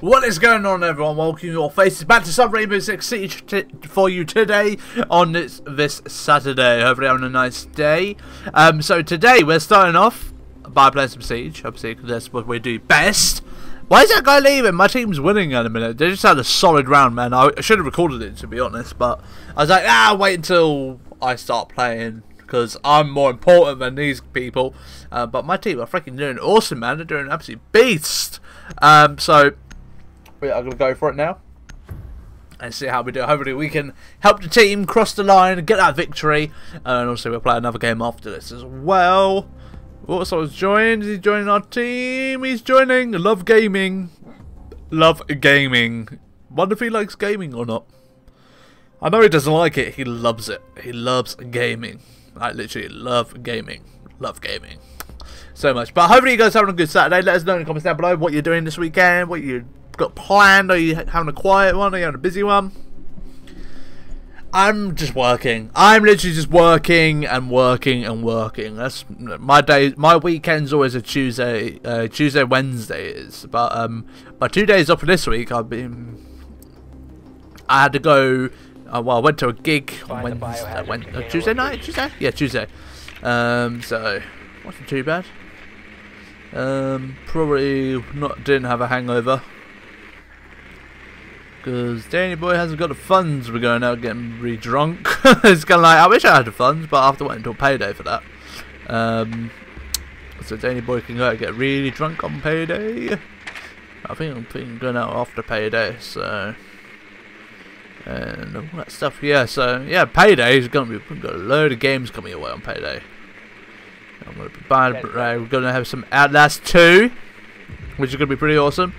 What is going on, everyone? Welcome your faces back to some Rainbow Six Siege for you today on this Saturday. Hopefully having a nice day. So today we're starting off by playing some Siege. Obviously that's what we do best. Why is that guy leaving? My team's winning at a minute. They just had a solid round, man. I should have recorded it, to be honest, but I was like, wait until I start playing, because I'm more important than these people. But my team are freaking doing awesome, man. They're doing an absolute beast. So we are going to go for it now and see how we do. Hopefully we can help the team cross the line and get that victory. And also we'll play another game after this as well. Oh, someone's joined. Is he joining our team? He's joining. Love gaming. Love gaming. Wonder if he likes gaming or not. I know he doesn't like it. He loves it. He loves gaming. I literally love gaming. Love gaming so much. But hopefully you guys are having a good Saturday. Let us know in the comments down below what you're doing this weekend. What you're got planned? Are you having a quiet one? Are you having a busy one? I'm just working. I'm literally just working and working and working. That's my day. My weekend's always a Tuesday, Wednesday is. But my 2 days off this week, I had to go. Well, I went to a gig on Wednesday. Tuesday night. Tuesday. Yeah, Tuesday. So wasn't too bad. Probably not. Didn't have a hangover. Because Danny Boy hasn't got the funds. We're going out getting re-drunk. It's kind of like, I wish I had the funds, but I have to wait until payday for that. So Danny Boy can go out and get really drunk on payday. I think I'm going out after payday, so... And all that stuff, yeah, so... Yeah, payday is going to be... We've got a load of games coming away on payday. I'm going to be buying... We're going to have some Outlast 2, which is going to be pretty awesome.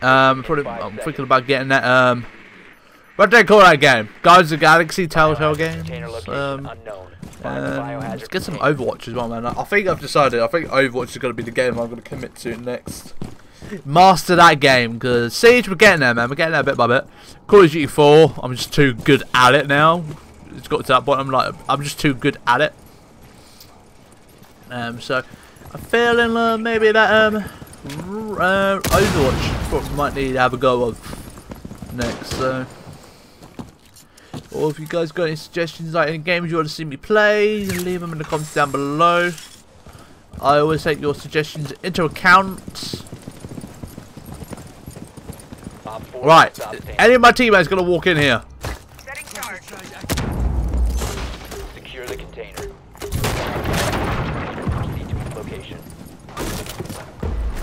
Probably, I'm thinking about getting that, what do they call that game? Guardians of the Galaxy, Telltale games? Let's get some Overwatch as well, man. I think I've decided, I think Overwatch is going to be the game I'm going to commit to next. Master that game, because Siege, we're getting there, man. We're getting there bit by bit. Call of Duty 4, I'm just too good at it now. It's got to that point, I'm like, I'm just too good at it. So, I'm feeling maybe that, Overwatch probably might need to have a go of next, so. Or if you guys got any suggestions, like any games you want to see me play, leave them in the comments down below. I always take your suggestions into account. Right, any of my teammates gonna walk in here? Secure the container.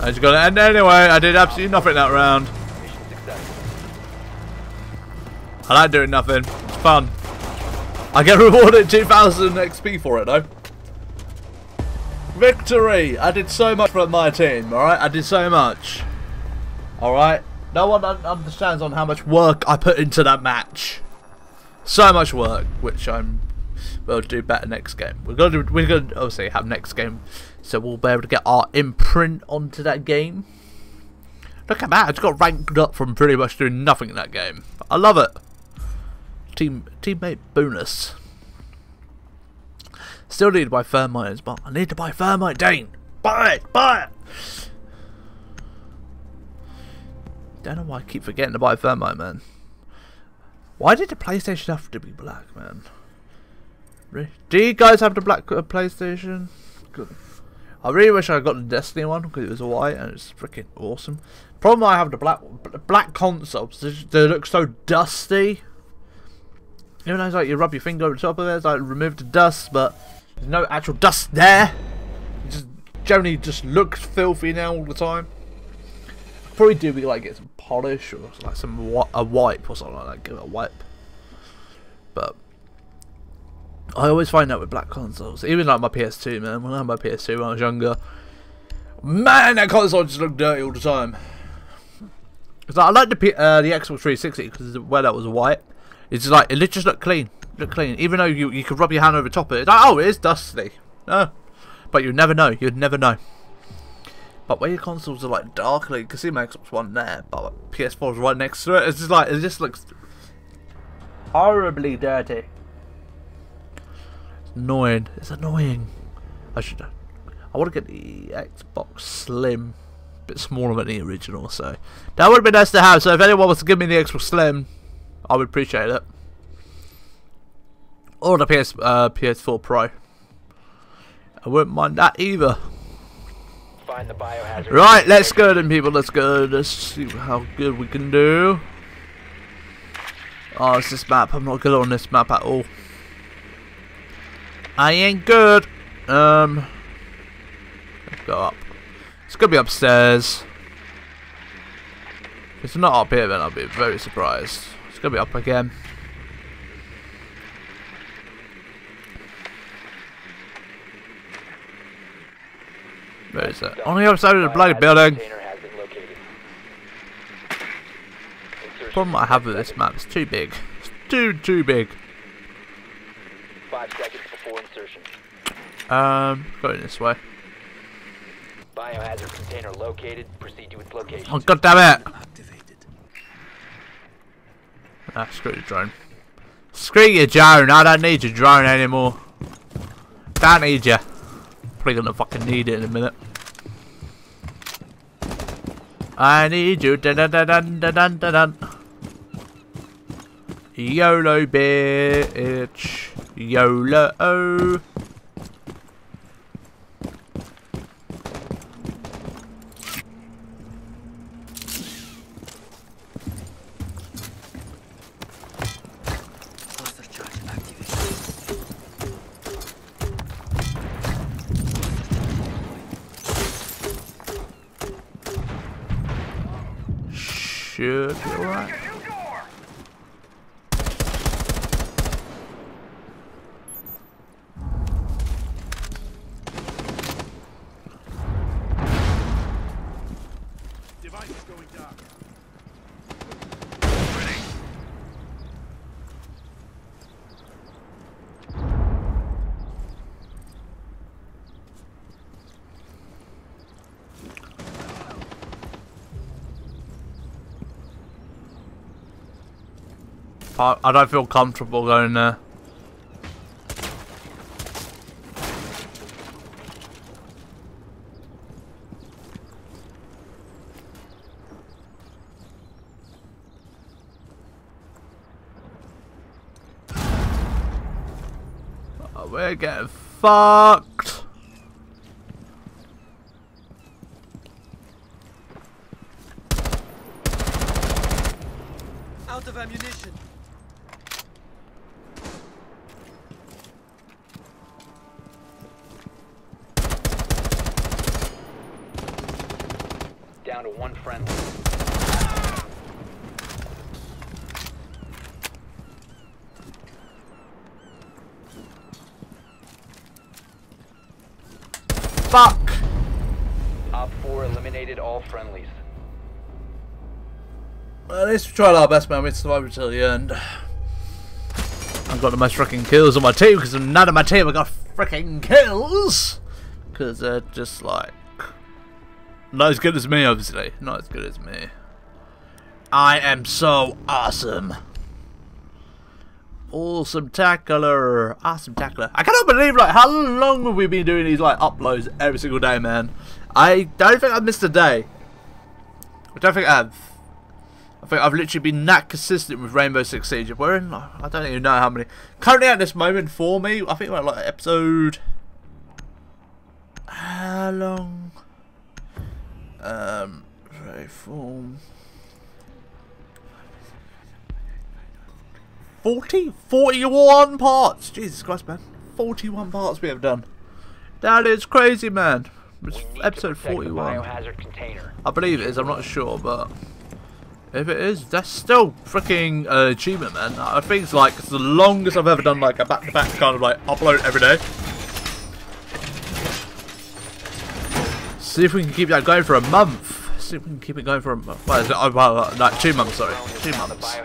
I just got to end anyway. I did absolutely nothing that round. I like doing nothing. It's fun. I get rewarded 2,000 XP for it though. Victory! I did so much for my team. All right, I did so much. All right. No one understands on how much work I put into that match. So much work, which I'm. We'll do better next game. We're gonna obviously have next game, so we'll be able to get our imprint onto that game. Look at that! I just got ranked up from pretty much doing nothing in that game. I love it. Teammate bonus. Still need to buy thermite as well. I need to buy thermite, Dane. Buy it, buy it. Don't know why I keep forgetting to buy thermite, man. Why did the PlayStation have to be black, man? Do you guys have the black PlayStation? Good. I really wish I got the Destiny one because it was white and it's freaking awesome. Problem I have the black consoles. They look so dusty. Even though it's like you rub your finger over the top of it, it's like remove the dust, but there's no actual dust there. It just generally just looks filthy now all the time. Probably do we like get some polish or like some a wipe or something like that. Give it a wipe, but. I always find that with black consoles, even like my PS2, man. When I had my PS2 when I was younger, man, that console just looked dirty all the time. It's like I like the Xbox 360 because where that was white, it's just like it just looked clean, Even though you could rub your hand over top of it, it's like, oh, it is dusty. No, but you'd never know. You'd never know. But where your consoles are like dark, like you can see my Xbox One there, but PS4 is right next to it. It's just like it just looks horribly dirty. Annoying. It's annoying. I want to get the Xbox Slim. bit smaller than the original, so that would have been nice to have. So if anyone was to give me the Xbox Slim, I would appreciate it. Or the PS4 Pro. I wouldn't mind that either. Find the biohazard. Right, let's go then, people. Let's go. Let's see how good we can do. Oh, it's this map. I'm not good on this map at all. I ain't good. Let's go up. It's gonna be upstairs. If it's not up here, then I'll be very surprised. It's gonna be up again. Where is that? On the other side of the bloody building. The problem I have with this map is too big. It's too big. 5 seconds before insertion. Going this way. Biohazard container located. Proceed to its location. Oh, god damn it! Activated. Ah, screw your drone. Screw your drone. I don't need your drone anymore. Don't need you. Probably gonna fucking need it in a minute. I need you. Dun dun dun dun dun dun dun. YOLO, bitch. YOLO. Should be alright. Device is going down. Ready. I don't feel comfortable going there. Oh, we're getting fucked. Out of ammunition. Down to one friendly. Fuck! Op 4 eliminated all friendlies. Well, at least we tried our best, man. We survived until the end. I've got the most freaking kills on my team because none of my team have got freaking kills. Because they're just like. Not as good as me, obviously. Not as good as me. I am so awesome. Awesome tackler. Awesome tackler. I cannot believe, like, how long have we been doing these, like, uploads every single day, man? I don't think I've missed a day. I don't think I have. I think I've literally been that consistent with Rainbow Six Siege. We're in, I don't even know how many. Currently at this moment for me, I think we're at, like, episode. How long? Right, 41 parts! Jesus Christ, man. 41 parts we have done. That is crazy, man. It's episode 41. I believe it is, I'm not sure, but if it is, that's still freaking achievement, man. I think it's like, it's the longest I've ever done, like a back-to-back kind of like upload every day. See if we can keep that going for a month. See if we can keep it going for a month. Well, not 2 months, sorry. 2 months.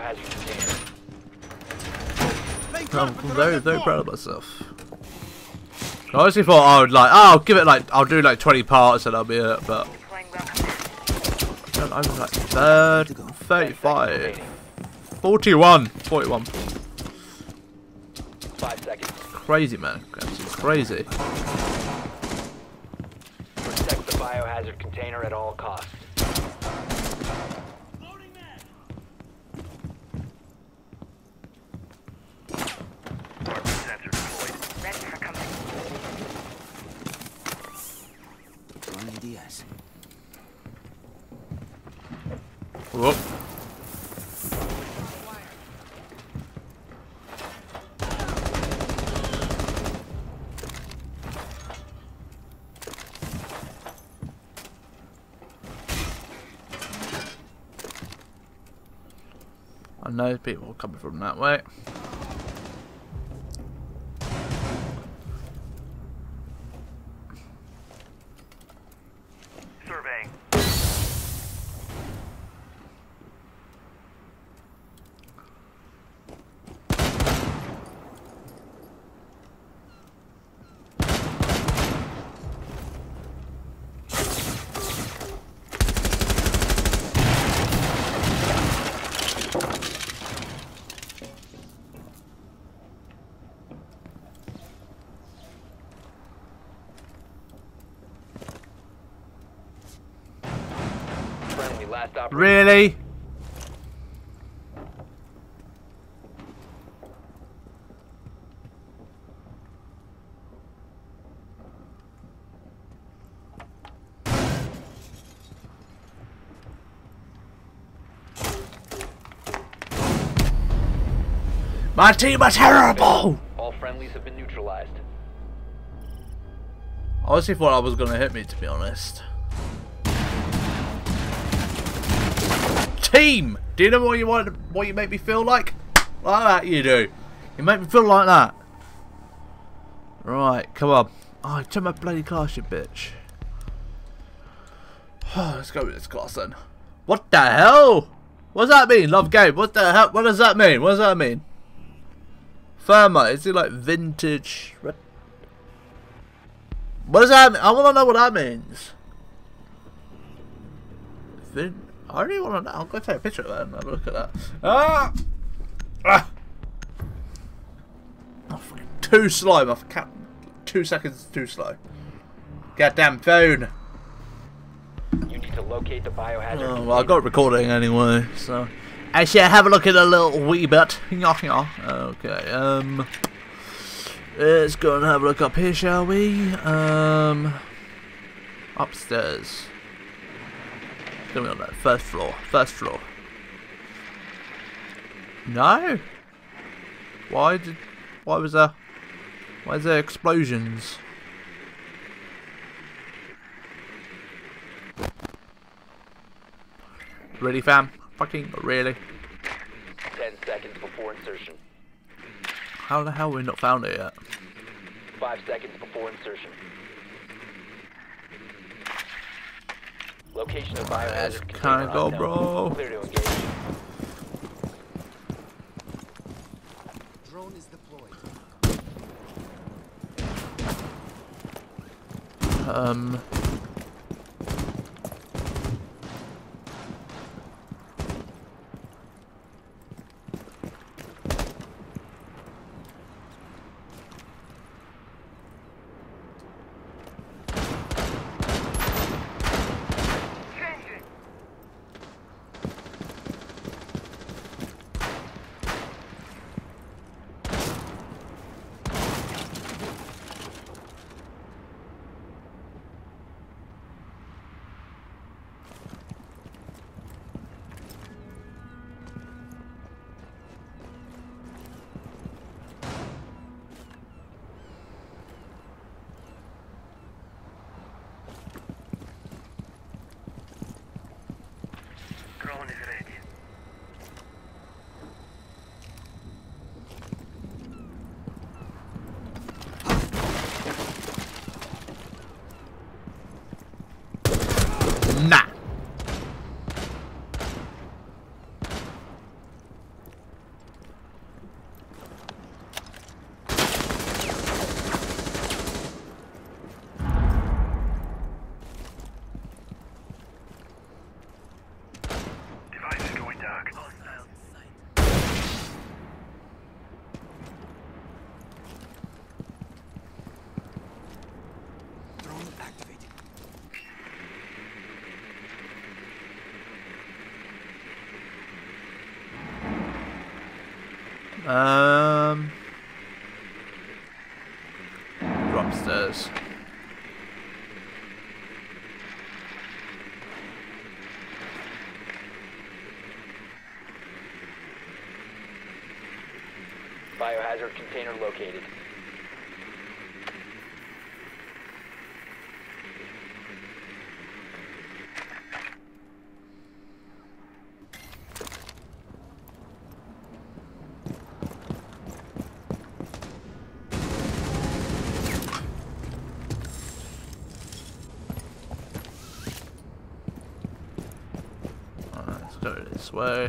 I'm very, very proud of myself. I honestly thought I would like, oh, I'll give it like, I'll do like 20 parts and I'll be it, but. I was like 35. 41. 41. Crazy, man. Crazy. Biohazard container at all costs. Whoop. I know people are coming from that way. Really? My team are terrible! All friendlies have been neutralized. I honestly thought I was gonna hit me, to be honest. Team, do you know what you want? What you make me feel like? Like that, you do. You make me feel like that. Right, come on. Oh, turn my bloody class, you bitch. Oh, let's go with this class then. What the hell? What does that mean? Love game. What the hell? What does that mean? What does that mean? Thermo. Is it like vintage? What does that mean? I want to know what that means. I really want to know. I'm going to take a picture of that and have a look at that. Ah! Ah! Oh, fucking too slow. My 2 seconds too slow. Goddamn phone. You need to locate the biohazard. Oh, well, I got recording anyway, so. Actually, have a look at a little wee bit. Okay, let's go and have a look up here, shall we? Upstairs. Gonna be on that first floor. No. Why is there explosions? Really, fam? Fucking really. 10 seconds before insertion. How the hell have we not found it yet? 5 seconds before insertion. Location of biohazard container unknown. Bro. Clear to engage. Drone is deployed. We're upstairs. Biohazard container located. Way.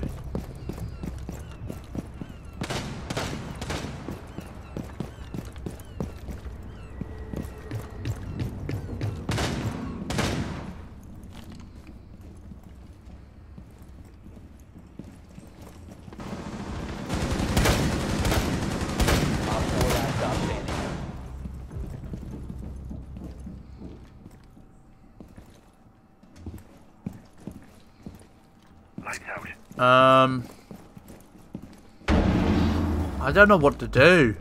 I don't know what to do.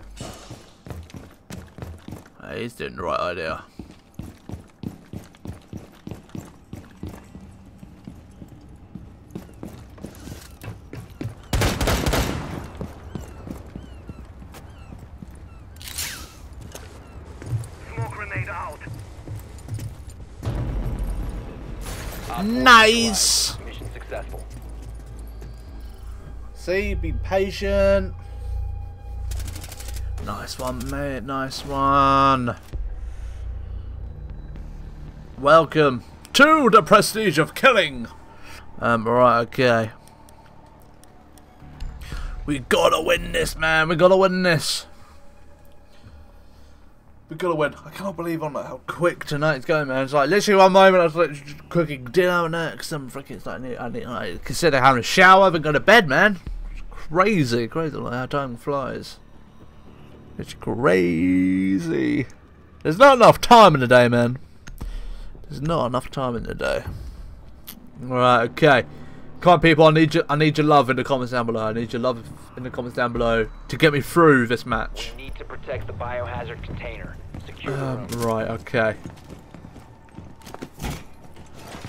He's doing the right idea. Smoke grenade out. Nice. Mission successful. See, be patient. Nice one, mate. Nice one. Welcome to the prestige of killing. Right, okay. We gotta win this, man. We gotta win this. We gotta win. I can't believe on how quick tonight's going, man. It's like literally one moment I was like just cooking dinner and because I'm freaking like I consider having a shower, I haven't gone to bed, man. It's crazy, crazy like how time flies. It's crazy. There's not enough time in the day, man. There's not enough time in the day. Alright, okay. Come on, people, I need your love in the comments down below. I need your love in the comments down below to get me through this match. We need to protect the biohazard container. Secure the room. Right, okay.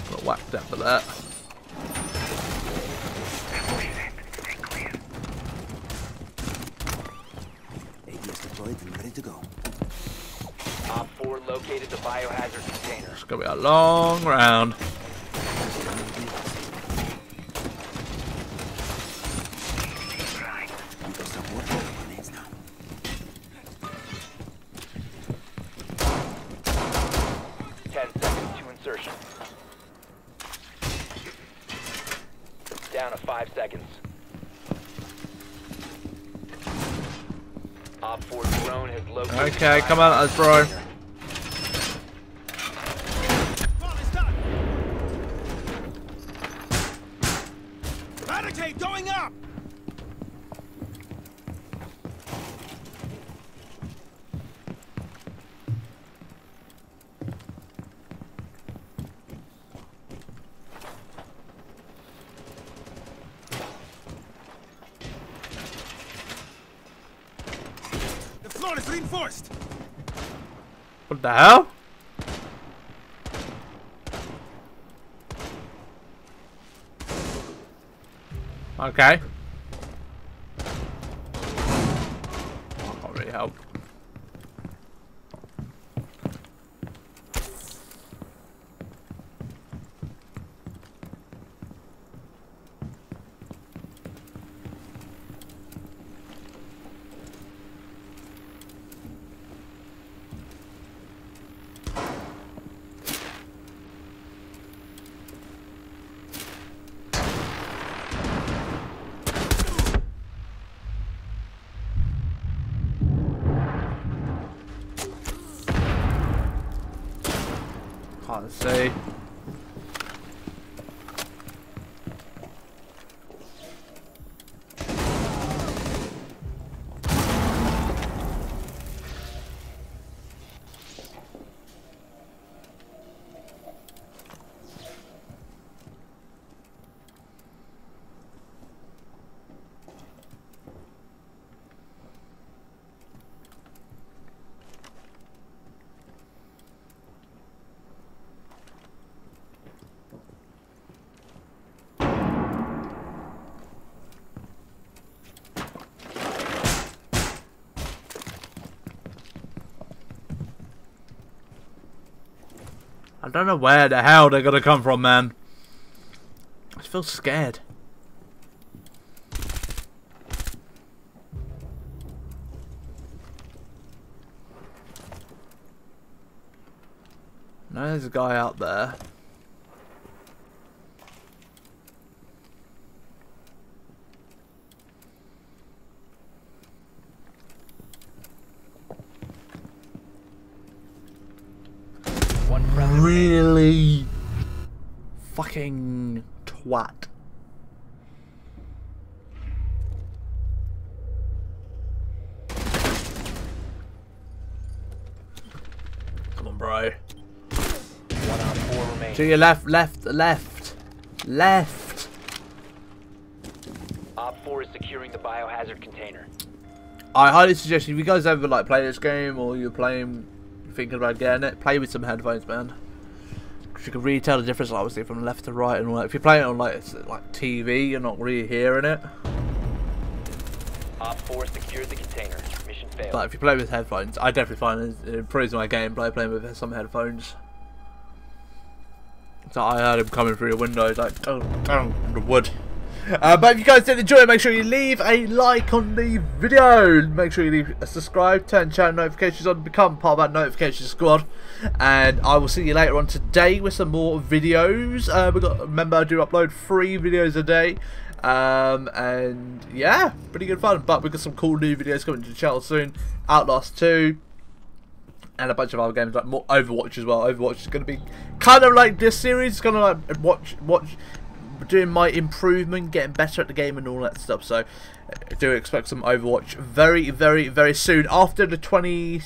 Got whacked up for that. Ready to go. Op 4 located the biohazard container. It's gonna be a long round. Okay, come on, let's bro. Radicate going up. The floor is reinforced. What the hell? Okay. Can't really help. Can't see. I don't know where the hell they're gonna come from, man. I just feel scared. Now there's a guy out there. Really? Fucking twat. Come on, bro. 1 out of 4 remain. To your left, left. Op 4 is securing the biohazard container. I highly suggest if you guys ever like play this game or you're playing, thinking about getting it, play with some headphones, man. You can really tell the difference, like, obviously, from left to right, and like if you're playing it on like TV, you're not really hearing it. Op 4 secured the container. Mission failed. But if you play with headphones, I definitely find it improves my gameplay playing with some headphones. So I heard him coming through the window, like the wood. But if you guys did enjoy it, make sure you leave a like on the video. Make sure you leave a subscribe, turn channel notifications on, become part of that notification squad. And I will see you later on today with some more videos. Remember, I do upload 3 videos a day. And yeah, pretty good fun. But we've got some cool new videos coming to the channel soon. Outlast 2. And a bunch of other games, like more Overwatch as well. Overwatch is going to be kind of like this series. It's going to like doing my improvement, getting better at the game and all that stuff. So I do expect some Overwatch very, very, very soon, after the 28th,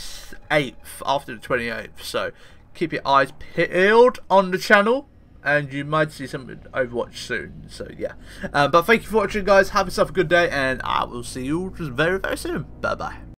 so keep your eyes peeled on the channel and you might see some Overwatch soon. So yeah, but thank you for watching, guys. Have yourself a good day and I will see you all just very, very soon. Bye bye.